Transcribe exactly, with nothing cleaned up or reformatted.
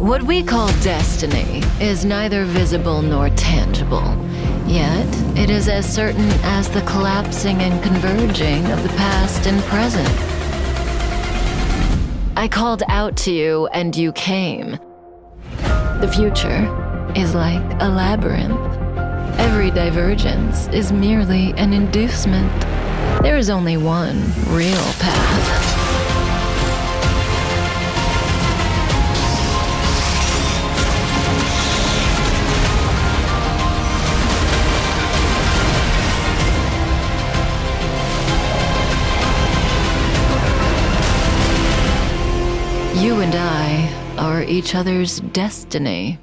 What we call destiny is neither visible nor tangible, yet it is as certain as the collapsing and converging of the past and present. I called out to you and you came. The future is like a labyrinth. Every divergence is merely an inducement. There is only one real path. You and I are each other's destiny.